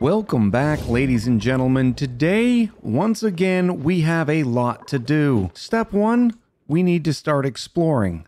Welcome back, ladies and gentlemen. Today, once again, we have a lot to do. Step one, we need to start exploring.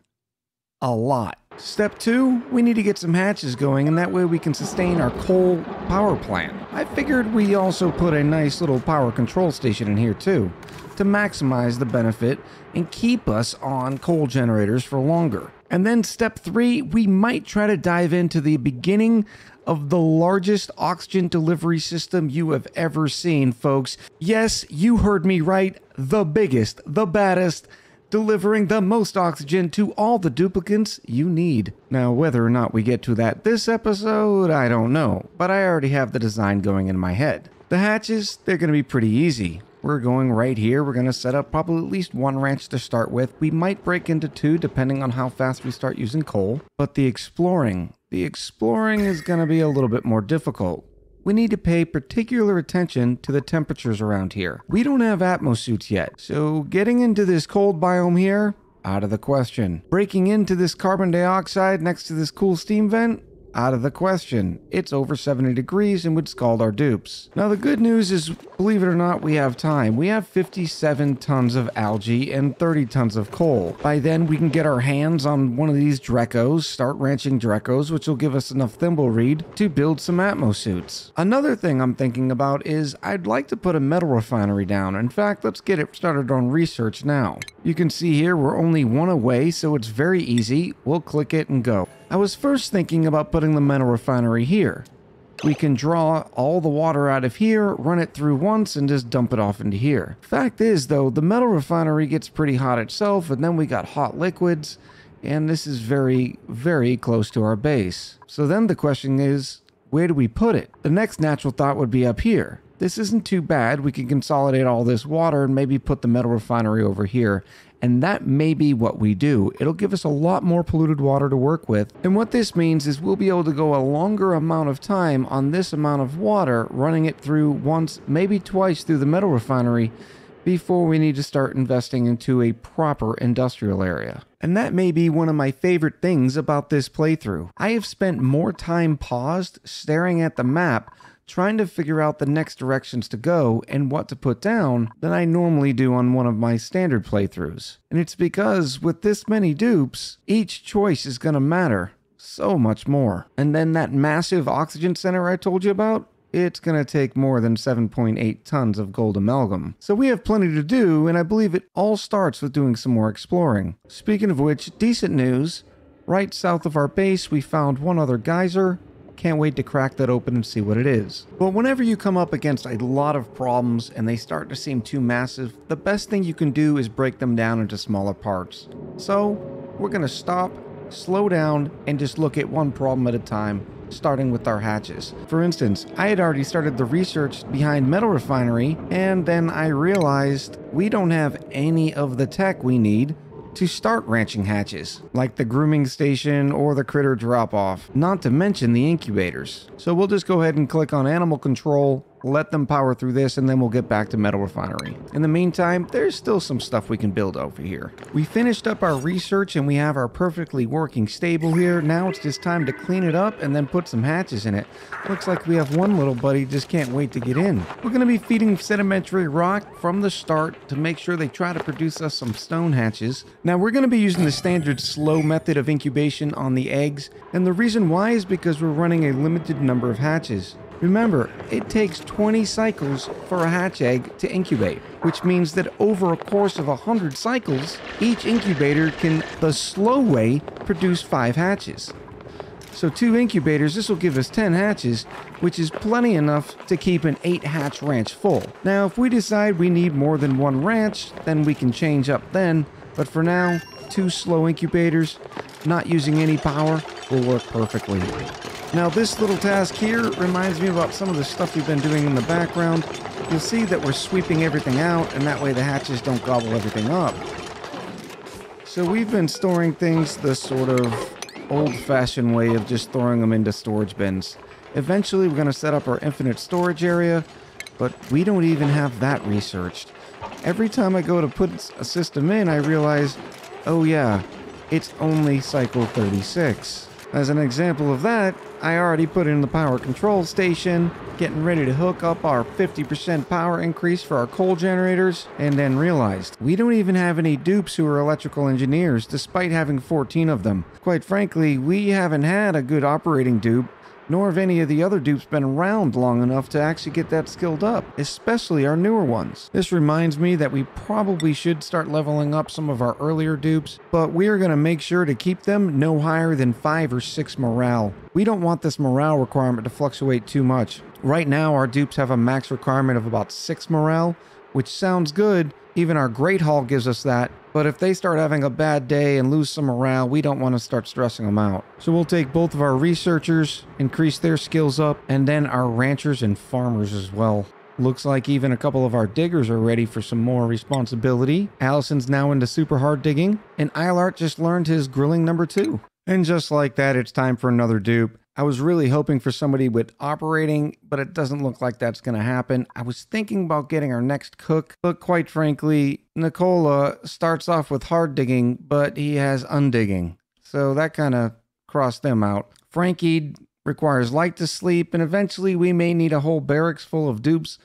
A lot. Step two, we need to get some hatches going, and that way we can sustain our coal power plant. I figured we also put a nice little power control station in here too, to maximize the benefit and keep us on coal generators for longer. And then step three, we might try to dive into the beginning of the largest oxygen delivery system you have ever seen, folks. Yes, you heard me right. The biggest, the baddest, delivering the most oxygen to all the duplicants you need. Now, whether or not we get to that this episode, I don't know, but I already have the design going in my head. The hatches, they're going to be pretty easy. We're going right here. We're going to set up probably at least one ranch to start with. We might break into two depending on how fast we start using coal. But the exploring is going to be a little bit more difficult. We need to pay particular attention to the temperatures around here. We don't have Atmosuits yet, so getting into this cold biome here, out of the question. Breaking into this carbon dioxide next to this cool steam vent, out of the question. It's over 70 degrees and would scald our dupes. Now the good news is, believe it or not, we have time. We have 57 tons of algae and 30 tons of coal. By then we can get our hands on one of these Drekos, start ranching Drekos, which will give us enough thimble reed to build some Atmosuits. Another thing I'm thinking about is I'd like to put a metal refinery down. In fact, let's get it started on research now. You can see here we're only one away, so it's very easy. We'll click it and go. I was first thinking about putting the metal refinery here. We can draw all the water out of here, run it through once, and just dump it off into here. Fact is, though, the metal refinery gets pretty hot itself, and then we got hot liquids, and this is very, very close to our base. So then the question is, where do we put it? The next natural thought would be up here. This isn't too bad. We can consolidate all this water and maybe put the metal refinery over here. And that may be what we do. It'll give us a lot more polluted water to work with. And what this means is we'll be able to go a longer amount of time on this amount of water, running it through once, maybe twice through the metal refinery before we need to start investing into a proper industrial area. And that may be one of my favorite things about this playthrough. I have spent more time paused, staring at the map, trying to figure out the next directions to go and what to put down than I normally do on one of my standard playthroughs. And it's because with this many dupes, each choice is going to matter so much more. And then that massive oxygen center I told you about, it's going to take more than 7.8 tons of gold amalgam. So we have plenty to do, and I believe it all starts with doing some more exploring. Speaking of which, decent news, right south of our base we found one other geyser. Can't wait to crack that open and see what it is. But whenever you come up against a lot of problems and they start to seem too massive, the best thing you can do is break them down into smaller parts. So we're going to stop, slow down, and just look at one problem at a time, starting with our hatches. For instance, I had already started the research behind metal refinery, and then I realized we don't have any of the tech we need to start ranching hatches, like the grooming station or the critter drop-off, not to mention the incubators. So we'll just go ahead and click on animal control, let them power through this, and then we'll get back to metal refinery. In the meantime, there's still some stuff we can build over here. We finished up our research and we have our perfectly working stable here. Now it's just time to clean it up and then put some hatches in it. Looks like we have one little buddy just can't wait to get in. We're gonna be feeding sedimentary rock from the start to make sure they try to produce us some stone hatches. Now we're gonna be using the standard slow method of incubation on the eggs, and the reason why is because we're running a limited number of hatches. Remember, it takes 20 cycles for a hatch egg to incubate, which means that over a course of 100 cycles, each incubator can, the slow way, produce 5 hatches. So 2 incubators, this will give us 10 hatches, which is plenty enough to keep an 8-hatch ranch full. Now, if we decide we need more than one ranch, then we can change up then, but for now, 2 slow incubators, not using any power, will work perfectly. Now this little task here reminds me about some of the stuff we've been doing in the background. You'll see that we're sweeping everything out, and that way the hatches don't gobble everything up. So we've been storing things the sort of old-fashioned way of just throwing them into storage bins. Eventually we're going to set up our infinite storage area, but we don't even have that researched. Every time I go to put a system in, I realize, oh yeah, it's only cycle 36. As an example of that, I already put in the power control station, Getting ready to hook up our 50% power increase for our coal generators, and then realized we don't even have any dupes who are electrical engineers despite having 14 of them. Quite frankly, we haven't had a good operating dupe, nor have any of the other dupes been around long enough to actually get that skilled up, especially our newer ones. This reminds me that we probably should start leveling up some of our earlier dupes, but we are going to make sure to keep them no higher than 5 or 6 morale. We don't want this morale requirement to fluctuate too much. Right now our dupes have a max requirement of about 6 morale, which sounds good, even our Great Hall gives us that, but if they start having a bad day and lose some morale, we don't want to start stressing them out. So we'll take both of our researchers, increase their skills up, and then our ranchers and farmers as well. Looks like even a couple of our diggers are ready for some more responsibility. Allison's now into super hard digging, and Eilart just learned his grilling number 2. And just like that, it's time for another dupe. I was really hoping for somebody with operating, but it doesn't look like that's going to happen. I was thinking about getting our next cook, but quite frankly, Nicola starts off with hard digging, but he has undigging. So that kind of crossed them out. Frankie requires light to sleep, and eventually we may need a whole barracks full of dupes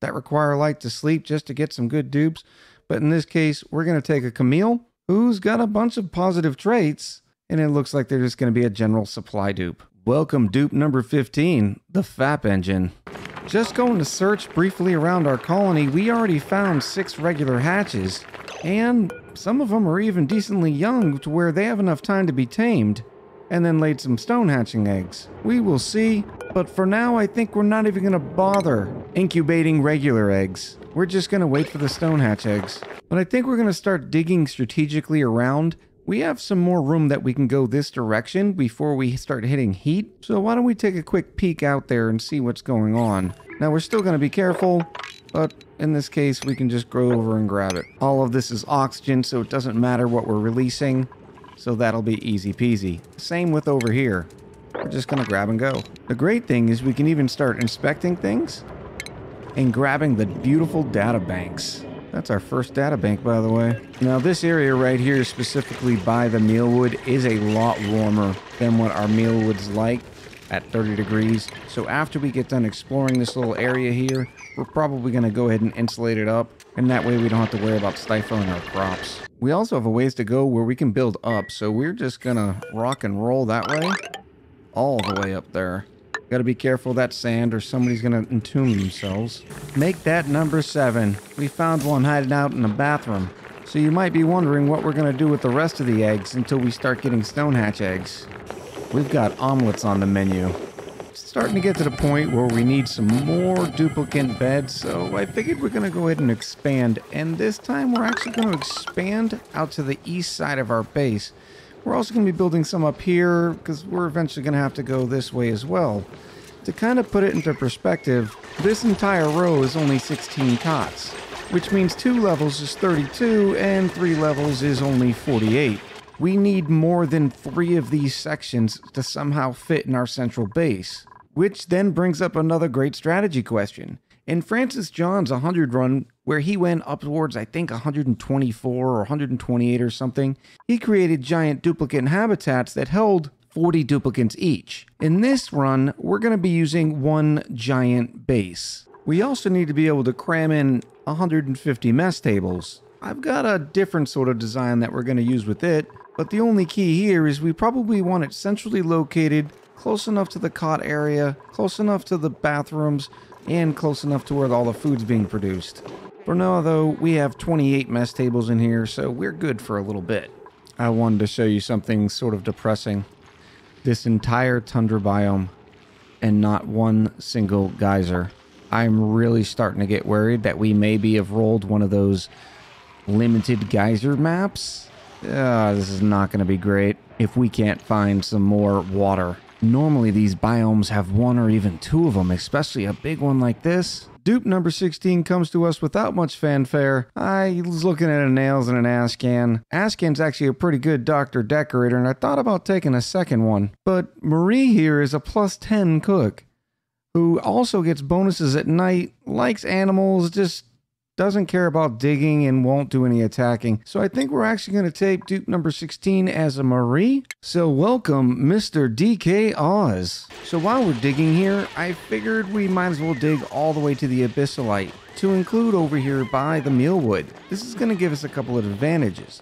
that require light to sleep just to get some good dupes. But in this case, we're going to take a Camille, who's got a bunch of positive traits, and it looks like they're just going to be a general supply dupe. Welcome dupe number 15, the FAP engine. Just going to search briefly around our colony, we already found 6 regular hatches, and some of them are even decently young to where they have enough time to be tamed, and then laid some stone hatching eggs. We will see, but for now I think we're not even going to bother incubating regular eggs. We're just going to wait for the stone hatch eggs. But I think we're going to start digging strategically around. We have some more room that we can go this direction before we start hitting heat, so why don't we take a quick peek out there and see what's going on. Now we're still going to be careful, but in this case we can just go over and grab it. All of this is oxygen, so it doesn't matter what we're releasing, so that'll be easy peasy. Same with over here. We're just going to grab and go. The great thing is we can even start inspecting things and grabbing the beautiful data banks. That's our first data bank, by the way. Now, this area right here, specifically by the mealwood, is a lot warmer than what our mealwood's like at 30 degrees. So after we get done exploring this little area here, we're probably going to go ahead and insulate it up. And that way we don't have to worry about stifling our crops. We also have a ways to go where we can build up. So we're just going to rock and roll that way, all the way up there. Got to be careful of that sand or somebody's going to entomb themselves. Make that number 7. We found one hiding out in the bathroom. So you might be wondering what we're going to do with the rest of the eggs until we start getting stone hatch eggs. We've got omelets on the menu. It's starting to get to the point where we need some more duplicant beds. So I figured we're going to go ahead and expand. And this time we're actually going to expand out to the east side of our base. We're also going to be building some up here because we're eventually going to have to go this way as well. To kind of put it into perspective, this entire row is only 16 cots, which means 2 levels is 32 and 3 levels is only 48. We need more than 3 of these sections to somehow fit in our central base, which then brings up another great strategy question. In Francis John's 100 run, where he went up towards, I think, 124 or 128 or something, he created giant duplicant habitats that held 40 duplicants each. In this run, we're going to be using 1 giant base. We also need to be able to cram in 150 mess tables. I've got a different sort of design that we're going to use with it, but the only key here is we probably want it centrally located, close enough to the cot area, close enough to the bathrooms, and close enough to where all the food's being produced. For now, though, we have 28 mess tables in here, so we're good for a little bit. I wanted to show you something sort of depressing. This entire tundra biome and not one single geyser. I'm really starting to get worried that we maybe have rolled one of those limited geyser maps. This is not going to be great if we can't find some more water. Normally these biomes have 1 or even 2 of them, especially a big one like this. Dupe number 16 comes to us without much fanfare. I was looking at a nails and an ashcan. Ashcan's actually a pretty good doctor decorator, and I thought about taking a second one. But Marie here is a +10 cook, who also gets bonuses at night, likes animals, just Doesn't care about digging and won't do any attacking. So I think we're actually going to take dupe number 16 as a Marie. So welcome, Mr. DK Oz. So while we're digging here, I figured we might as well dig all the way to the Abyssalite to include over here by the Mealwood. This is going to give us a couple of advantages.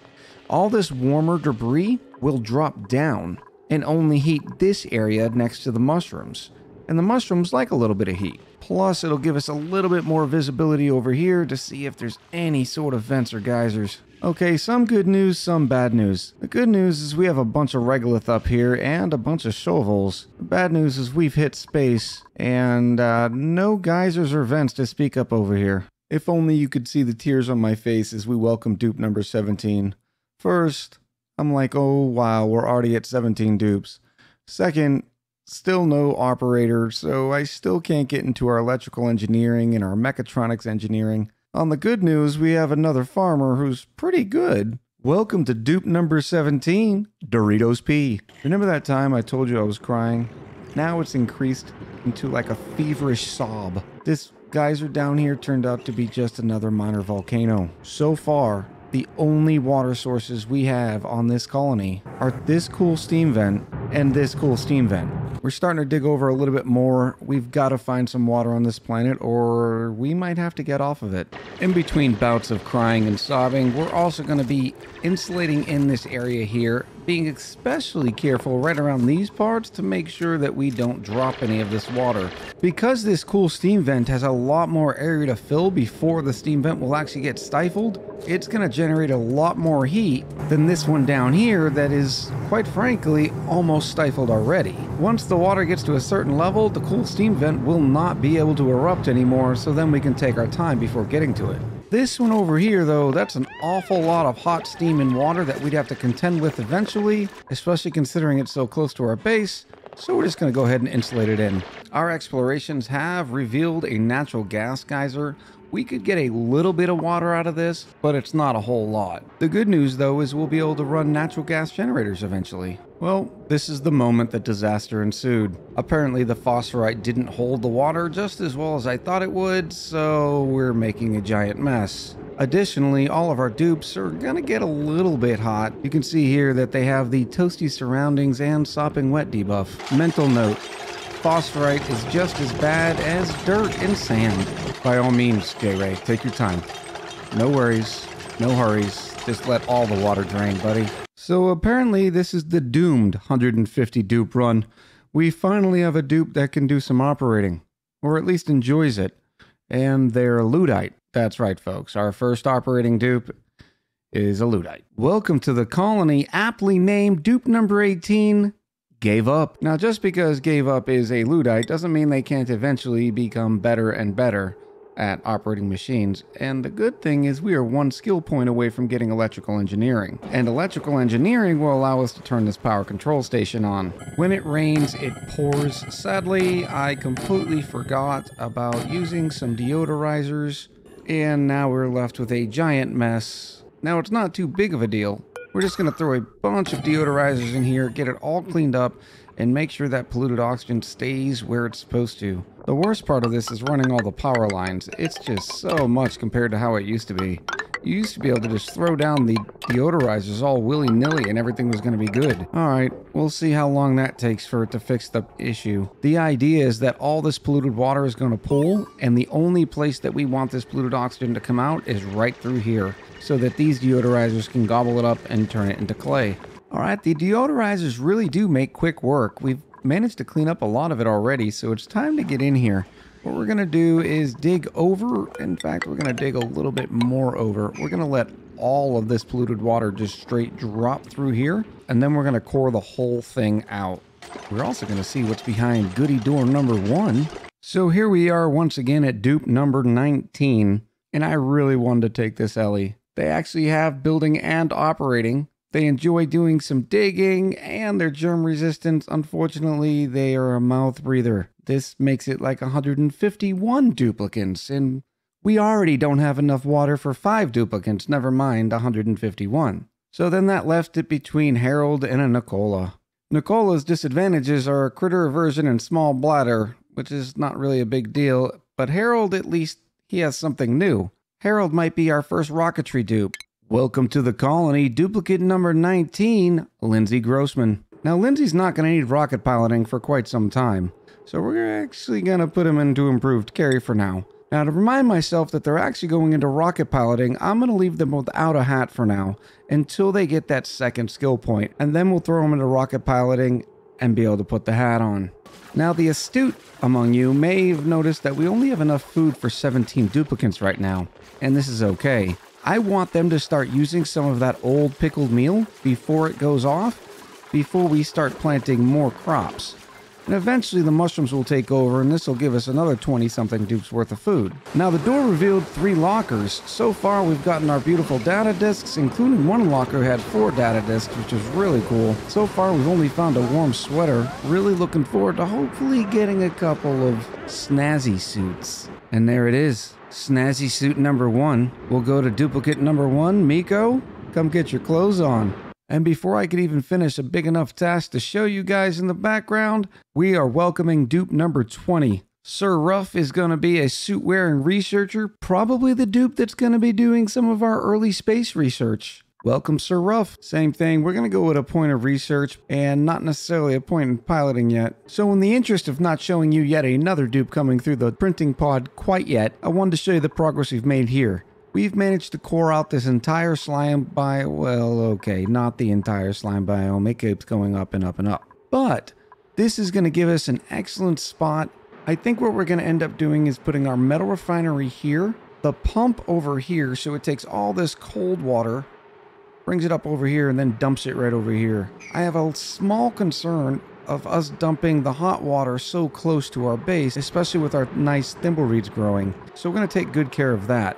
All this warmer debris will drop down and only heat this area next to the mushrooms. And the mushrooms like a little bit of heat. Plus, it'll give us a little bit more visibility over here to see if there's any sort of vents or geysers. Okay, some good news, some bad news. The good news is we have a bunch of regolith up here and a bunch of shovels. The bad news is we've hit space and no geysers or vents to speak up over here. If only you could see the tears on my face as we welcome dupe number 17. First, I'm like, oh wow, we're already at 17 dupes. Second, still no operator, so I still can't get into our electrical engineering and our mechatronics engineering. On the good news, we have another farmer who's pretty good. Welcome to dupe number 17, Doritos P. Remember that time I told you I was crying? Now it's increased into like a feverish sob. This geyser down here turned out to be just another minor volcano. So far, the only water sources we have on this colony are this cool steam vent and this cool steam vent. We're starting to dig over a little bit more. We've got to find some water on this planet or we might have to get off of it. In between bouts of crying and sobbing, we're also going to be insulating in this area here, being especially careful right around these parts to make sure that we don't drop any of this water. Because this cool steam vent has a lot more area to fill before the steam vent will actually get stifled, it's going to generate a lot more heat than this one down here that is, quite frankly, almost stifled already. Once the water gets to a certain level, the cool steam vent will not be able to erupt anymore, so then we can take our time before getting to it. This one over here, though, that's an awful lot of hot steam and water that we'd have to contend with eventually, especially considering it's so close to our base, so we're just going to go ahead and insulate it in. Our explorations have revealed a natural gas geyser. We could get a little bit of water out of this, but it's not a whole lot. The good news, though, is we'll be able to run natural gas generators eventually. Well, this is the moment that disaster ensued. Apparently, the phosphorite didn't hold the water just as well as I thought it would, so we're making a giant mess. Additionally, all of our dupes are going to get a little bit hot. You can see here that they have the toasty surroundings and sopping wet debuff. Mental note: phosphorite is just as bad as dirt and sand. By all means, J-Ray, take your time. No worries, no hurries. Just let all the water drain, buddy. So apparently this is the doomed 150 dupe run. We finally have a dupe that can do some operating, or at least enjoys it, and they're a Luddite. That's right, folks. Our first operating dupe is a Luddite. Welcome to the colony, aptly named dupe number 18, Gave Up. Now, just because Gave Up is a Luddite doesn't mean they can't eventually become better and better at operating machines. And the good thing is we are one skill point away from getting electrical engineering. And electrical engineering will allow us to turn this power control station on. When it rains, it pours. Sadly, I completely forgot about using some deodorizers. And now we're left with a giant mess. Now, it's not too big of a deal. We're just going to throw a bunch of deodorizers in here, get it all cleaned up, and make sure that polluted oxygen stays where it's supposed to. The worst part of this is running all the power lines. It's just so much compared to how it used to be. You used to be able to just throw down the deodorizers all willy-nilly and everything was going to be good. All right, we'll see how long that takes for it to fix the issue. The idea is that all this polluted water is going to pool, and the only place that we want this polluted oxygen to come out is right through here, so that these deodorizers can gobble it up and turn it into clay. All right, the deodorizers really do make quick work. We've managed to clean up a lot of it already, so it's time to get in here. What we're gonna do is dig over. In fact, we're gonna dig a little bit more over. We're gonna let all of this polluted water just straight drop through here, and then we're gonna core the whole thing out. We're also gonna see what's behind goody door number 1. So here we are once again at dupe number 19, and I really wanted to take this Ellie. They actually have building and operating. They enjoy doing some digging, and they're germ resistant. Unfortunately, they are a mouth breather. This makes it like 151 duplicants, and we already don't have enough water for 5 duplicants, never mind 151. So then that left it between Harold and a Nicola. Nicola's disadvantages are critter aversion and small bladder, which is not really a big deal, but Harold, at least, he has something new. Harold might be our first rocketry dupe. Welcome to the colony, duplicate number 19, Lindsay Grossman. Now, Lindsay's not going to need rocket piloting for quite some time, so we're actually going to put him into improved carry for now. Now, to remind myself that they're actually going into rocket piloting, I'm going to leave them without a hat for now until they get that second skill point, and then we'll throw them into rocket piloting and be able to put the hat on. Now, the astute among you may have noticed that we only have enough food for 17 duplicants right now, and this is okay. I want them to start using some of that old pickled meal before it goes off, before we start planting more crops. And eventually the mushrooms will take over, and this will give us another 20-something dupes worth of food. Now, the door revealed 3 lockers. So far, we've gotten our beautiful data discs, including one locker who had 4 data discs, which is really cool. So far, we've only found a warm sweater. Really looking forward to hopefully getting a couple of snazzy suits. And there it is. Snazzy suit number 1. We'll go to duplicate number 1. Miko, come get your clothes on. And before I could even finish a big enough task to show you guys in the background, we are welcoming dupe number 20. Sir Ruff is going to be a suit-wearing researcher, probably the dupe that's going to be doing some of our early space research. Welcome, Sir Ruff. Same thing, we're going to go with a point of research and not necessarily a point in piloting yet. So in the interest of not showing you yet another dupe coming through the printing pod quite yet, I wanted to show you the progress we've made here. We've managed to core out this entire slime biome. Well, okay, not the entire slime biome. It keeps going up and up and up. But this is going to give us an excellent spot. I think what we're going to end up doing is putting our metal refinery here, the pump over here, so it takes all this cold water, brings it up over here, and then dumps it right over here. I have a small concern of us dumping the hot water so close to our base, especially with our nice thimble reeds growing. So we're going to take good care of that.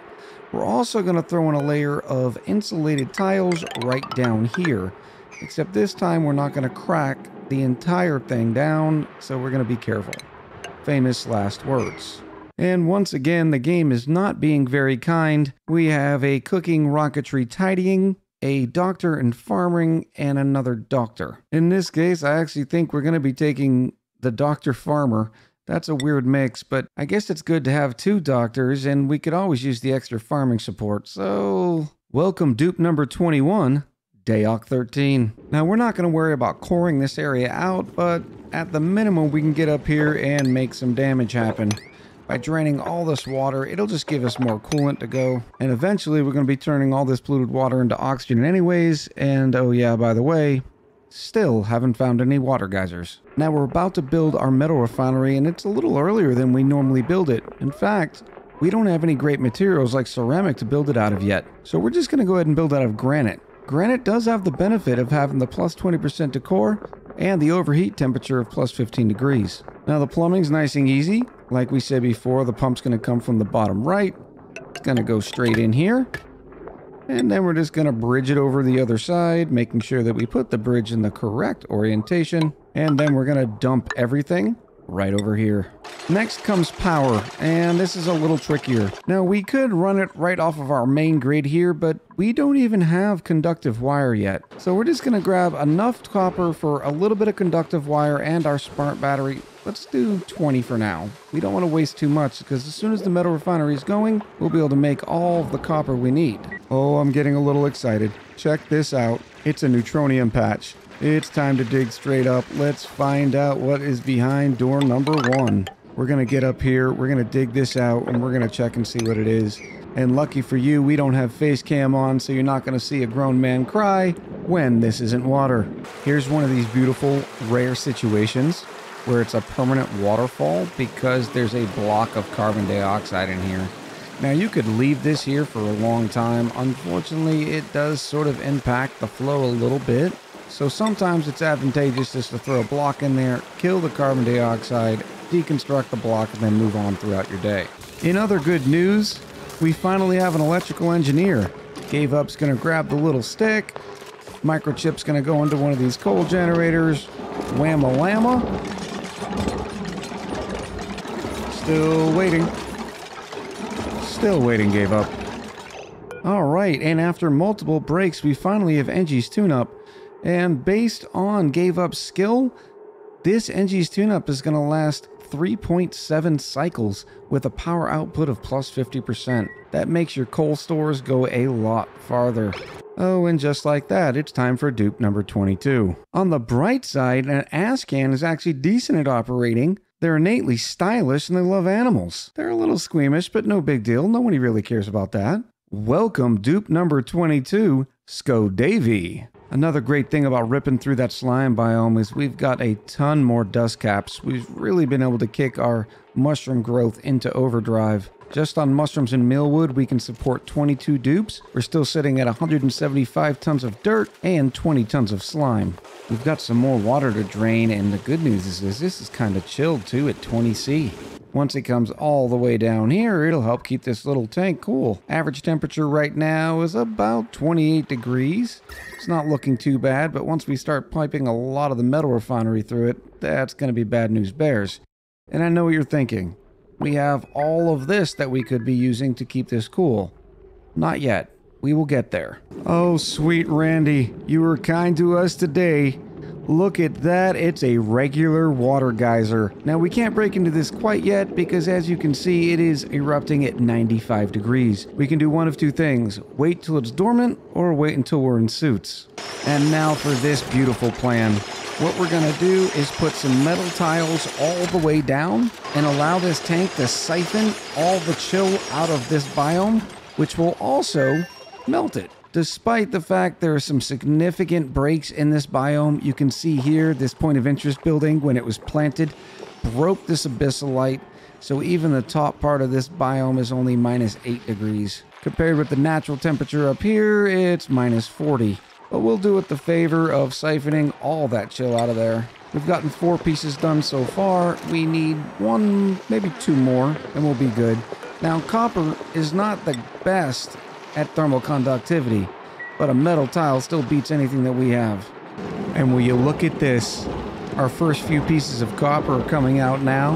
We're also going to throw in a layer of insulated tiles right down here, except this time we're not going to crack the entire thing down, so we're going to be careful. Famous last words. And once again, the game is not being very kind. We have a cooking, rocketry, tidying, a doctor and farming, and another doctor. In this case, I actually think we're going to be taking the doctor farmer. That's a weird mix, but I guess it's good to have 2 doctors, and we could always use the extra farming support, so... Welcome dupe number 21, Dayok 13. Now, we're not going to worry about coring this area out, but at the minimum, we can get up here and make some damage happen. By draining all this water, it'll just give us more coolant to go, and eventually, we're going to be turning all this polluted water into oxygen anyways, and oh yeah, by the way... Still haven't found any water geysers. Now we're about to build our metal refinery, and it's a little earlier than we normally build it. In fact, we don't have any great materials like ceramic to build it out of yet. So we're just going to go ahead and build out of granite. Granite does have the benefit of having the plus 20% to core and the overheat temperature of plus 15 degrees. Now the plumbing's nice and easy. Like we said before, the pump's going to come from the bottom right. It's going to go straight in here. And then we're just going to bridge it over the other side, making sure that we put the bridge in the correct orientation. And then we're going to dump everything right over here. Next comes power, and this is a little trickier. Now, we could run it right off of our main grid here, but we don't even have conductive wire yet. So we're just going to grab enough copper for a little bit of conductive wire and our smart battery. Let's do 20 for now. We don't want to waste too much, because as soon as the metal refinery is going, we'll be able to make all of the copper we need. Oh, I'm getting a little excited. Check this out. It's a neutronium patch. It's time to dig straight up. Let's find out what is behind door number 1. We're going to get up here, we're going to dig this out, and we're going to check and see what it is. And lucky for you, we don't have face cam on, so you're not going to see a grown man cry when this isn't water. Here's one of these beautiful, rare situations where it's a permanent waterfall because there's a block of carbon dioxide in here. Now, you could leave this here for a long time. Unfortunately, it does sort of impact the flow a little bit. So sometimes it's advantageous just to throw a block in there, kill the carbon dioxide, deconstruct the block, and then move on throughout your day. In other good news, we finally have an electrical engineer. Gave Up's gonna grab the little stick. Microchip's gonna go into one of these coal generators. Wham-a-llama. Still waiting, gave up. All right, and after multiple breaks, we finally have Engie's tune-up. And based on gave up's skill, this Engie's tune-up is going to last 3.7 cycles with a power output of plus 50%. That makes your coal stores go a lot farther. Oh, and just like that, it's time for dupe number 22. On the bright side, an Ascan is actually decent at operating. They're innately stylish and they love animals. They're a little squeamish, but no big deal. Nobody really cares about that. Welcome, dupe number 22, Skodavy. Another great thing about ripping through that slime biome is we've got a ton more dust caps. We've really been able to kick our mushroom growth into overdrive. Just on mushrooms and mealwood, we can support 22 dupes. We're still sitting at 175 tons of dirt and 20 tons of slime. We've got some more water to drain, and the good news is this is kind of chilled too at 20°C. Once it comes all the way down here, it'll help keep this little tank cool. Average temperature right now is about 28 degrees. It's not looking too bad, but once we start piping a lot of the metal refinery through it, that's going to be bad news bears. And I know what you're thinking. We have all of this that we could be using to keep this cool. Not yet. We will get there. Oh, sweet Randy, you were kind to us today. Look at that, it's a regular water geyser. Now we can't break into this quite yet because as you can see, it is erupting at 95 degrees. We can do one of two things, wait till it's dormant or wait until we're in suits. And now for this beautiful plan. What we're gonna do is put some metal tiles all the way down and allow this tank to siphon all the chill out of this biome, which will also melt it. Despite the fact there are some significant breaks in this biome, you can see here this point of interest building when it was planted broke this abyssalite, so even the top part of this biome is only minus 8 degrees. Compared with the natural temperature up here, it's minus 40. But we'll do it the favor of siphoning all that chill out of there. We've gotten 4 pieces done so far. We need 1, maybe 2 more, and we'll be good. Now, copper is not the best at thermal conductivity, but a metal tile still beats anything that we have. And will you look at this? Our first few pieces of copper are coming out now.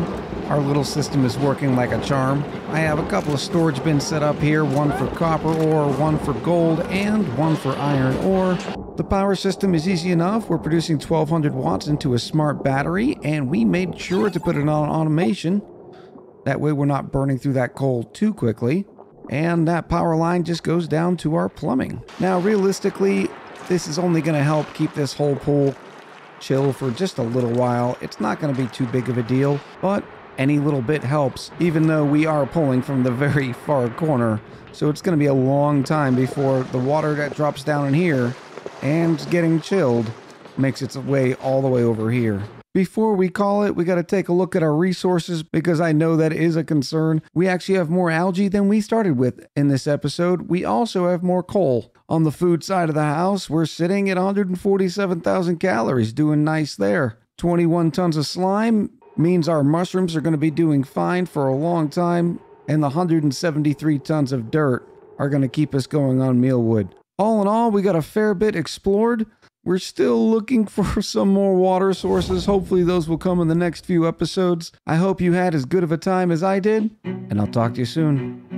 Our little system is working like a charm. I have a couple of storage bins set up here, one for copper ore, one for gold, and one for iron ore. The power system is easy enough. We're producing 1200 watts into a smart battery, and we made sure to put it on automation. That way we're not burning through that coal too quickly. And that power line just goes down to our plumbing. Now, realistically, this is only going to help keep this whole pool chill for just a little while. It's not going to be too big of a deal, but any little bit helps, even though we are pulling from the very far corner. So it's going to be a long time before the water that drops down in here and getting chilled makes its way all the way over here. Before we call it, we got to take a look at our resources because I know that is a concern. We actually have more algae than we started with in this episode. We also have more coal. On the food side of the house, we're sitting at 147,000 calories, doing nice there. 21 tons of slime means our mushrooms are going to be doing fine for a long time, and the 173 tons of dirt are going to keep us going on mealwood. All in all, we got a fair bit explored. We're still looking for some more water sources. Hopefully those will come in the next few episodes. I hope you had as good of a time as I did, and I'll talk to you soon.